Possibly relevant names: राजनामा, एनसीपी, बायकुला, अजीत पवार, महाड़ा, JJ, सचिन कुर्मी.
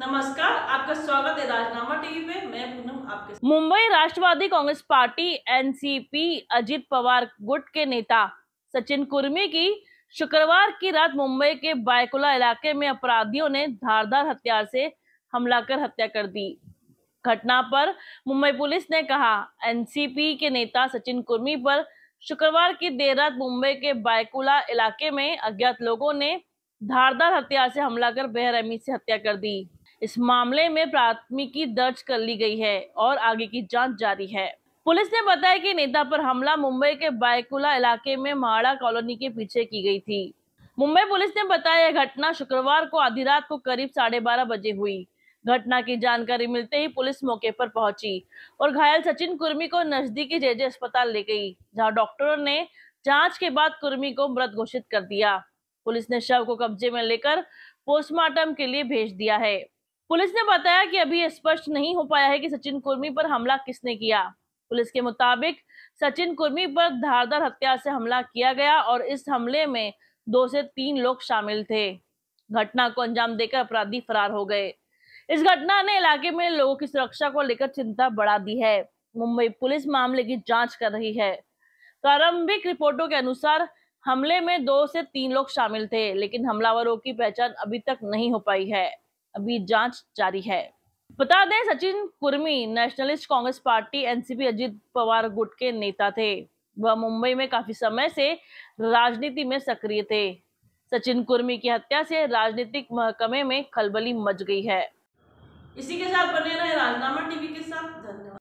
नमस्कार, आपका स्वागत है राजनामा टीवी पे। मैं पूनम आपके साथ। मुंबई राष्ट्रवादी कांग्रेस पार्टी एनसीपी अजीत पवार गुट के नेता सचिन कुर्मी की शुक्रवार की रात मुंबई के बायकुला इलाके में अपराधियों ने धारदार हथियार से हमला कर हत्या कर दी। घटना पर मुंबई पुलिस ने कहा, एनसीपी के नेता सचिन कुर्मी पर शुक्रवार की देर रात मुंबई के बायकुला इलाके में अज्ञात लोगों ने धारदार हथियार से हमला कर बेरहमी से हत्या कर दी। इस मामले में प्राथमिकी दर्ज कर ली गई है और आगे की जांच जारी है। पुलिस ने बताया कि नेता पर हमला मुंबई के बायकुला इलाके में महाड़ा कॉलोनी के पीछे की गई थी। मुंबई पुलिस ने बताया यह घटना शुक्रवार को आधी रात को करीब 12:30 बजे हुई। घटना की जानकारी मिलते ही पुलिस मौके पर पहुंची और घायल सचिन कुर्मी को नजदीकी JJ अस्पताल ले गई, जहां डॉक्टरों ने जांच के बाद कुर्मी को मृत घोषित कर दिया। पुलिस ने शव को कब्जे में लेकर पोस्टमार्टम के लिए भेज दिया है। पुलिस ने बताया कि अभी स्पष्ट नहीं हो पाया है कि सचिन कुर्मी पर हमला किसने किया। पुलिस के मुताबिक सचिन कुर्मी पर धारदार हथियार से हमला किया गया और इस हमले में 2 से 3 लोग शामिल थे। घटना को अंजाम देकर अपराधी फरार हो गए। इस घटना ने इलाके में लोगों की सुरक्षा को लेकर चिंता बढ़ा दी है। मुंबई पुलिस मामले की जाँच कर रही है। प्रारंभिक रिपोर्टों के अनुसार हमले में 2 से 3 लोग शामिल थे, लेकिन हमलावरों की पहचान अभी तक नहीं हो पाई है। अभी जांच जारी है। बता दें, सचिन कुर्मी nationalist Congress party एनसीपी अजीत पवार गुट के नेता थे। वह मुंबई में काफी समय से राजनीति में सक्रिय थे। सचिन कुर्मी की हत्या से राजनीतिक महकमे में खलबली मच गई है। इसी के साथ बने रहे राजनामा टीवी के साथ। धन्यवाद।